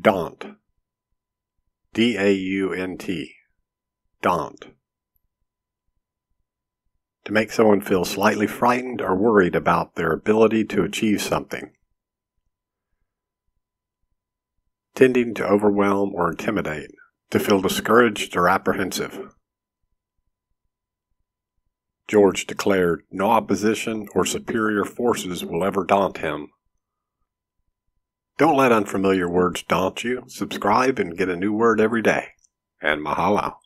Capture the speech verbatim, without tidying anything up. Daunt. D A U N T. Daunt. To make someone feel slightly frightened or worried about their ability to achieve something. Tending to overwhelm or intimidate. To feel discouraged or apprehensive. George declared, "No opposition or superior forces will ever daunt him." Don't let unfamiliar words daunt you. Subscribe and get a new word every day. And mahalo.